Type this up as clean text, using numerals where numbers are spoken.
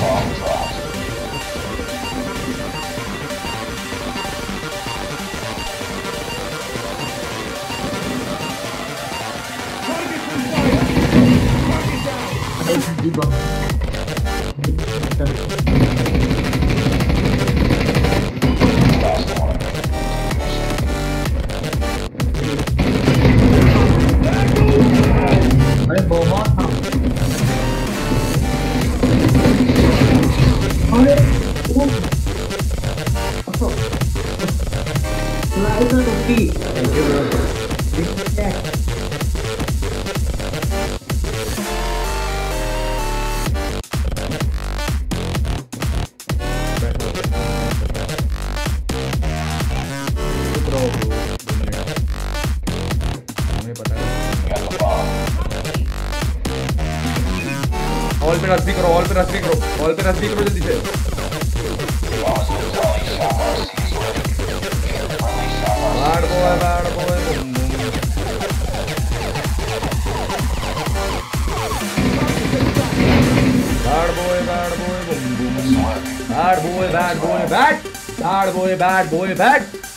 Bombs off. Target on fire! Target down! All bad boy, bad boy, bad.